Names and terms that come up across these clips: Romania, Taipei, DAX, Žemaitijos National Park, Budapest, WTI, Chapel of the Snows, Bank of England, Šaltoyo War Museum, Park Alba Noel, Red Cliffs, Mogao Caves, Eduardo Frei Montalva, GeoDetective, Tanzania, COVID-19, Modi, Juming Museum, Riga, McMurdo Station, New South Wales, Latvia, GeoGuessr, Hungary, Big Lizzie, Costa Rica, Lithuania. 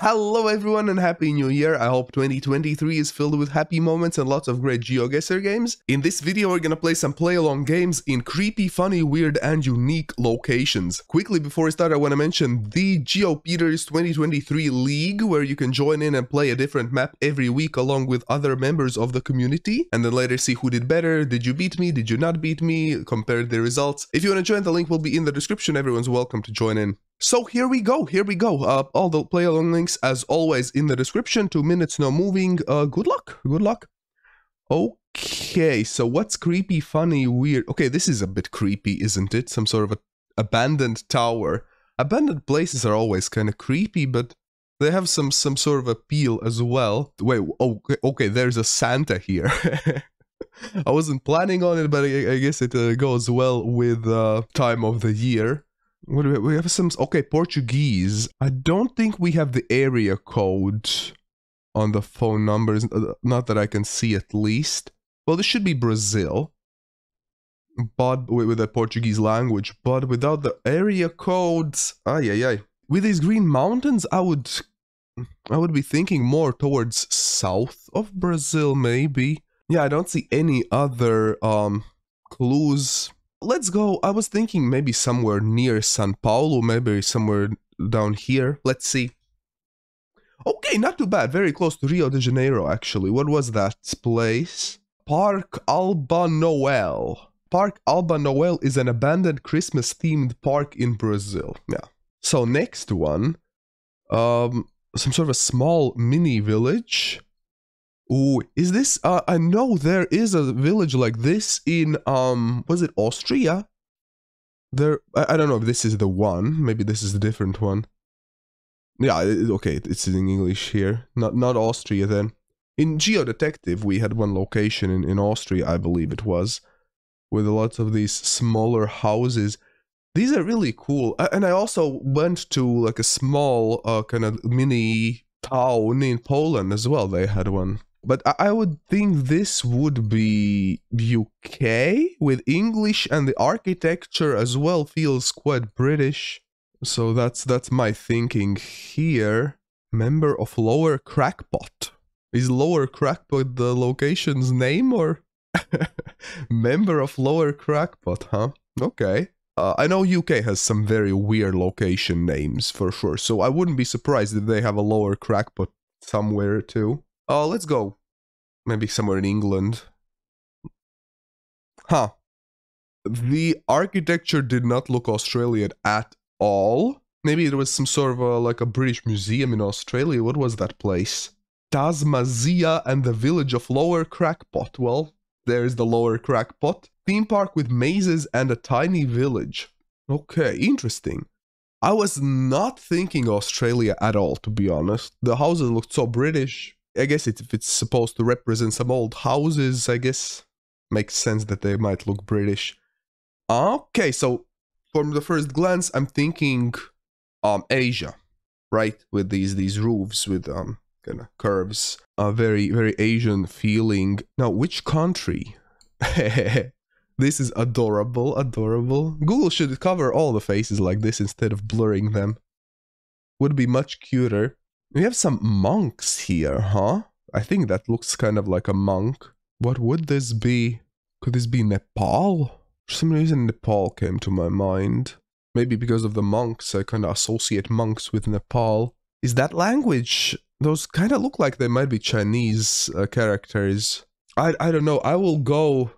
Hello everyone and happy new year. I hope 2023 is filled with happy moments and lots of great GeoGuessr games. In this video we're gonna play some play along games in creepy, funny, weird and unique locations. Quickly before I start, I want to mention the GeoPeters 2023 league, where you can join in and play a different map every week along with other members of the community, and then later see who did better. Did you beat me? Did you not beat me? Compare the results. If you want to join, the link will be in the description. Everyone's welcome to join in. So here we go, all the play along links as always in the description. 2 minutes, no moving. Good luck. Okay, so what's creepy, funny, weird? Okay, this is a bit creepy, isn't it? Some sort of abandoned tower. Abandoned places are always kind of creepy, but they have some sort of appeal as well. Wait, okay, there's a Santa here. I wasn't planning on it, but I guess it goes well with time of the year. What do we have? Some, okay, Portuguese. I don't think we have the area code on the phone numbers, not that I can see at least. Well, this should be Brazil, but with the Portuguese language, but without the area codes. Ay. With these green mountains, I would be thinking more towards south of Brazil, maybe. Yeah, I don't see any other clues. Let's go. I was thinking maybe somewhere near São Paulo, maybe somewhere down here. Let's see. Okay, not too bad. Very close to Rio de Janeiro, actually. What was that place? Park Alba Noel. Park Alba Noel is an abandoned Christmas-themed park in Brazil. Yeah. So next one, some sort of a small mini village. Ooh, is this, I know there is a village like this in, was it Austria? There, I don't know if this is the one, maybe this is a different one. Yeah, okay, it's in English here, not Austria then. In GeoDetective we had one location in Austria, I believe it was, with lots of these smaller houses. These are really cool, and I also went to like a small, kind of mini town in Poland as well, they had one. But I would think this would be UK with English, and the architecture as well feels quite British. So that's my thinking here. Member of Lower Crackpot. Is Lower Crackpot the location's name or? Member of Lower Crackpot, huh? Okay. I know UK has some very weird location names for sure, so I wouldn't be surprised if they have a Lower Crackpot somewhere too. Let's go. Maybe somewhere in England. Huh. The architecture did not look Australian at all. Maybe it was some sort of like a British museum in Australia. What was that place? Tasmania and the village of Lower Crackpot. Well, there's the Lower Crackpot. Theme park with mazes and a tiny village. Okay, interesting. I was not thinking Australia at all, to be honest. The houses looked so British. I guess if it's supposed to represent some old houses, I guess makes sense that they might look British. Okay, so from the first glance, I'm thinking Asia, right? With these roofs with kind of curves. A very, very Asian feeling. Now, which country? This is adorable, adorable. Google should cover all the faces like this instead of blurring them. Would be much cuter. We have some monks here, huh? I think that looks kind of like a monk. What would this be? Could this be Nepal? For some reason Nepal came to my mind. Maybe because of the monks, I kind of associate monks with Nepal. Is that language? Those kind of look like they might be Chinese characters. I don't know, I will go...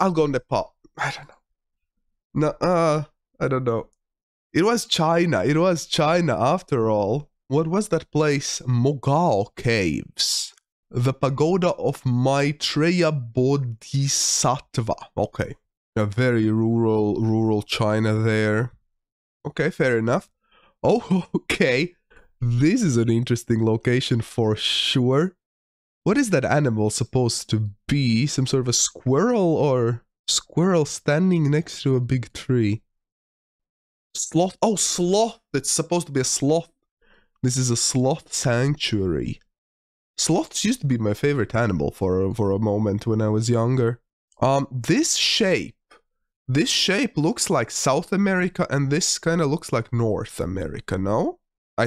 I'll go Nepal. I don't know. I don't know. It was China after all. What was that place? Mogao Caves. The Pagoda of Maitreya Bodhisattva. Okay. A very rural China there. Okay, fair enough. Oh, okay. This is an interesting location for sure. What is that animal supposed to be? Some sort of a squirrel or... Squirrel standing next to a big tree. Sloth. Oh, sloth. It's supposed to be a sloth. This is a sloth sanctuary. Sloths used to be my favorite animal for a moment when I was younger. This shape looks like South America, and this kind of looks like North America, no?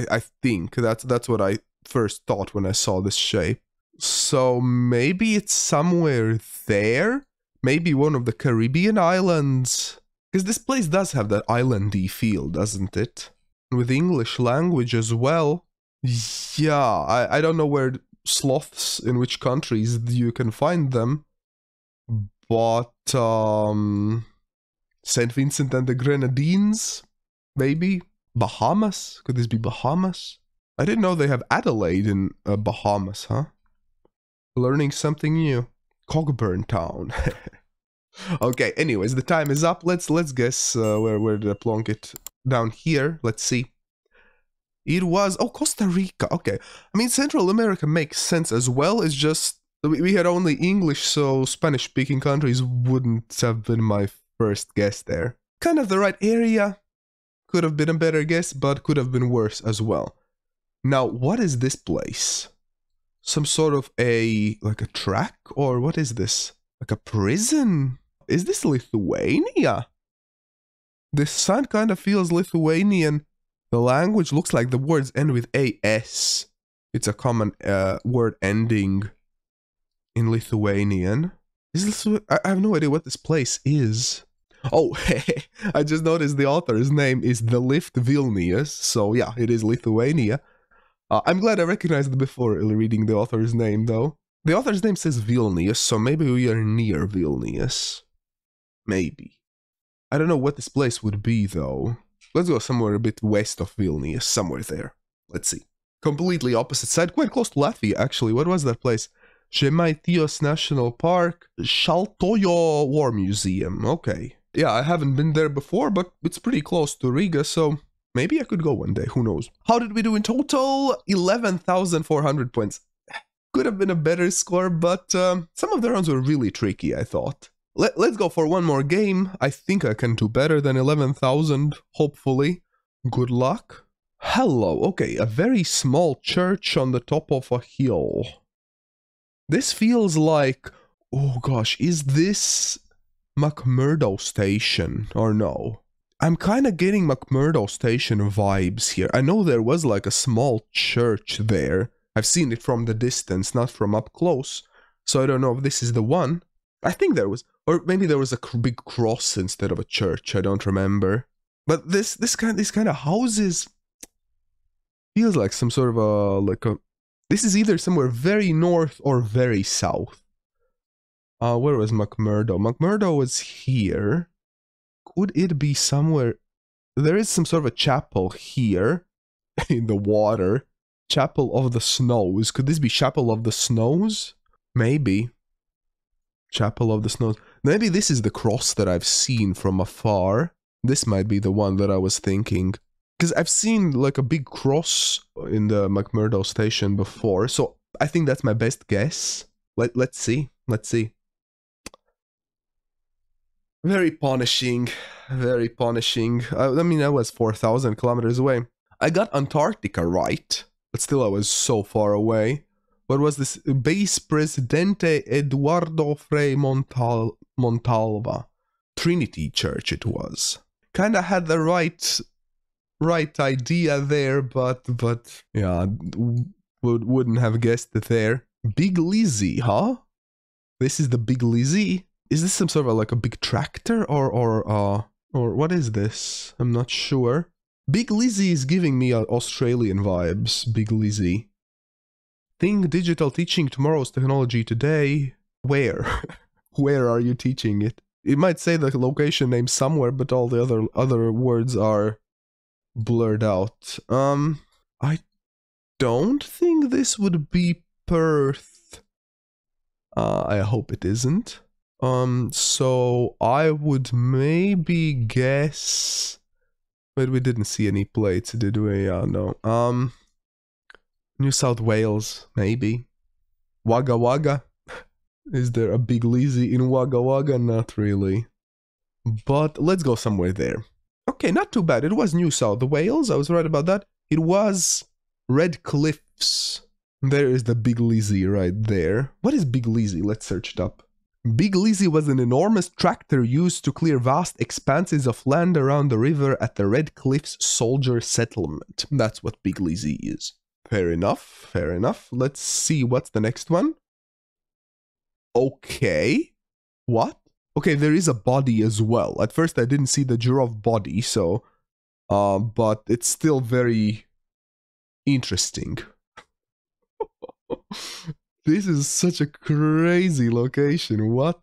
I think that's what I first thought when I saw this shape. So maybe it's somewhere there? Maybe one of the Caribbean islands? Because this place does have that islandy feel, doesn't it? With English language as well. Yeah, I don't know where sloths, in which countries you can find them. But, St. Vincent and the Grenadines, maybe? Bahamas? Could this be Bahamas? I didn't know they have Adelaide in Bahamas, huh? Learning something new. Cockburn Town. Okay, anyways, the time is up. Let's guess where the plonket down here. Let's see. It was... oh, Costa Rica. Okay. I mean, Central America makes sense as well. It's just we had only English, so Spanish-speaking countries wouldn't have been my first guess there. Kind of the right area. Could have been a better guess, but could have been worse as well. Now, what is this place? Some sort of a, like a track, or what is this? Like a prison? Is this Lithuania? This sign kind of feels Lithuanian. The language looks like the words end with AS. It's a common word ending in Lithuanian. I have no idea what this place is. Oh, I just noticed the author's name is The Lift Vilnius, so yeah, it is Lithuania. I'm glad I recognized it before reading the author's name, though. The author's name says Vilnius, so maybe we are near Vilnius. Maybe. I don't know what this place would be, though. Let's go somewhere a bit west of Vilnius, somewhere there. Let's see. Completely opposite side, quite close to Latvia, actually. What was that place? Žemaitijos National Park, Šaltoyo War Museum. Okay. Yeah, I haven't been there before, but it's pretty close to Riga, so... maybe I could go one day, who knows. How did we do in total? 11,400 points. Could have been a better score, but some of the rounds were really tricky, I thought. Let's go for one more game. I think I can do better than 11,000, hopefully. Good luck. Hello, okay, a very small church on the top of a hill. This feels like... oh gosh, is this McMurdo Station or no? I'm kind of getting McMurdo Station vibes here. I know there was like a small church there. I've seen it from the distance, not from up close. So I don't know if this is the one. I think there was, or maybe there was a big cross instead of a church. I don't remember. But these kind of houses feels like some sort of a This is either somewhere very north or very south. Where was McMurdo? McMurdo was here. Would it be somewhere... there is some sort of a chapel here, in the water. Chapel of the Snows. Could this be Chapel of the Snows? Maybe. Chapel of the Snows. Maybe this is the cross that I've seen from afar. This might be the one that I was thinking. Because I've seen, like, a big cross in the McMurdo Station before, so I think that's my best guess. Let's see. Let's see. Very punishing, very punishing. I mean, I was 4,000 kilometers away. I got Antarctica right, but still I was so far away. What was this? Base Presidente Eduardo Frei Montalva. Trinity Church it was. Kinda had the right idea there, but yeah, wouldn't have guessed it there. Big Lizzie, huh? This is the Big Lizzie? Is this some sort of like a big tractor or what is this? I'm not sure. Big Lizzie is giving me Australian vibes, Big Lizzie. Think digital teaching tomorrow's technology today. Where? Where are you teaching it? It might say the location name somewhere, but all the other words are blurred out. I don't think this would be Perth. I hope it isn't. So I would maybe guess, but we didn't see any plates, did we? Yeah, no. New South Wales, maybe. Wagga Wagga. Is there a Big Lizzie in Wagga Wagga? Not really. But let's go somewhere there. Okay, not too bad. It was New South Wales. I was right about that. It was Red Cliffs. There is the Big Lizzie right there. What is Big Lizzie? Let's search it up. Big Lizzie was an enormous tractor used to clear vast expanses of land around the river at the Red Cliffs soldier settlement. That's what Big Lizzie is. Fair enough, fair enough. Let's see what's the next one. Okay. What? Okay, there is a body as well. At first I didn't see the giraffe body, so... but it's still very interesting. This is such a crazy location, what?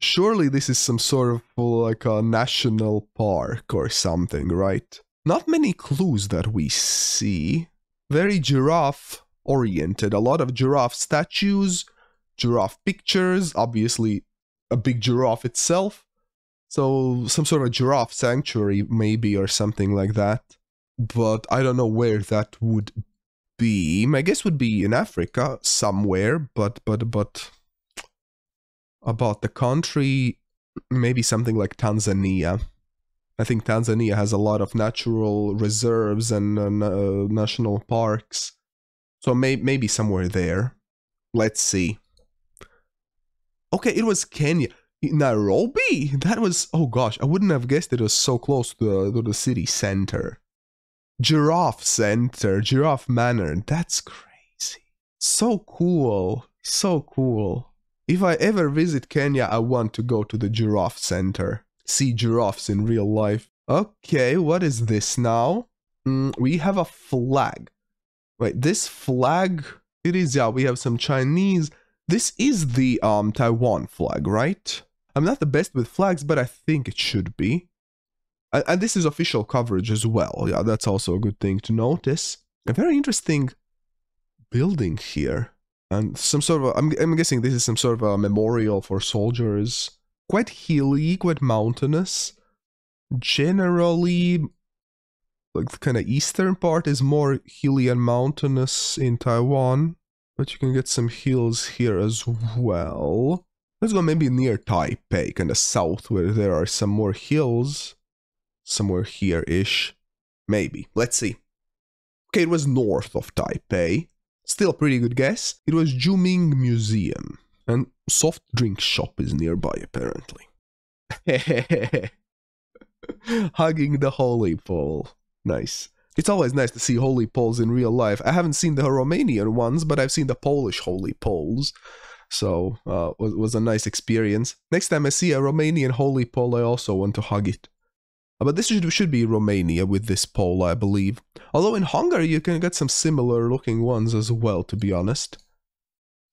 Surely this is some sort of like a national park or something, right? Not many clues that we see. Very giraffe-oriented, a lot of giraffe statues, giraffe pictures, obviously a big giraffe itself. So some sort of giraffe sanctuary maybe or something like that. But I don't know where that would be. My guess would be in Africa somewhere, but about the country, maybe something like Tanzania. I think Tanzania has a lot of natural reserves and national parks, so maybe somewhere there. Let's see. Okay, it was Kenya. Nairobi? That was, oh gosh, I wouldn't have guessed it was so close to the city center. Giraffe Center, Giraffe Manor, that's crazy. So cool, so cool. If I ever visit Kenya, I want to go to the Giraffe Center. See giraffes in real life. Okay, what is this now? We have a flag. Wait, this flag, it is, yeah, we have some Chinese. This is the Taiwan flag, right? I'm not the best with flags, but I think it should be. And this is official coverage as well. Yeah, that's also a good thing to notice. A very interesting building here. And some sort of, I'm guessing this is some sort of a memorial for soldiers. Quite hilly, quite mountainous. Generally, like the kind of eastern part is more hilly and mountainous in Taiwan. But you can get some hills here as well. Let's go maybe near Taipei, kind of south, where there are some more hills. Somewhere here-ish, maybe. Let's see. Okay, it was north of Taipei. Still a pretty good guess. It was Juming Museum. And soft drink shop is nearby, apparently. Hugging the holy pole. Nice. It's always nice to see holy poles in real life. I haven't seen the Romanian ones, but I've seen the Polish holy poles. So, it was a nice experience. Next time I see a Romanian holy pole, I also want to hug it. But this should be Romania with this pole, I believe. Although in Hungary you can get some similar looking ones as well, to be honest.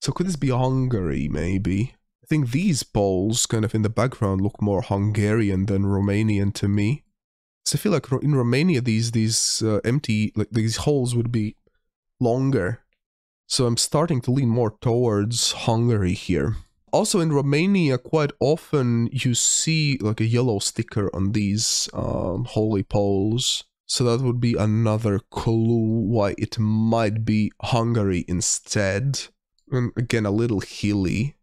So could this be Hungary, maybe? I think these poles, kind of in the background, look more Hungarian than Romanian to me. So I feel like in Romania these holes would be longer. So I'm starting to lean more towards Hungary here. Also in Romania, quite often you see like a yellow sticker on these holy poles. So that would be another clue why it might be Hungary instead. And again, a little hilly.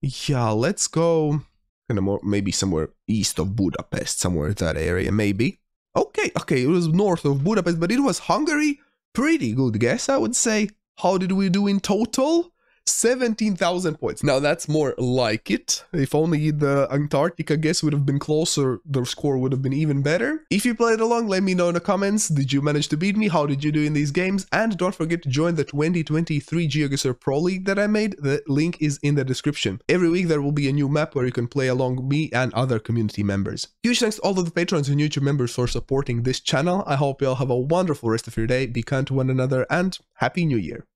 Yeah, let's go kind of more, maybe somewhere east of Budapest, somewhere in that area, maybe. Okay, okay, it was north of Budapest, but it was Hungary. Pretty good guess, I would say. How did we do in total? 17,000 points. Now that's more like it. If only the Antarctica guess would have been closer, the score would have been even better. If you played along, let me know in the comments. Did you manage to beat me? How did you do in these games? And don't forget to join the 2023 GeoGuessr Pro League that I made. The link is in the description. Every week there will be a new map where you can play along me and other community members. Huge thanks to all of the patrons and YouTube members for supporting this channel. I hope you all have a wonderful rest of your day. Be kind to one another and Happy New Year.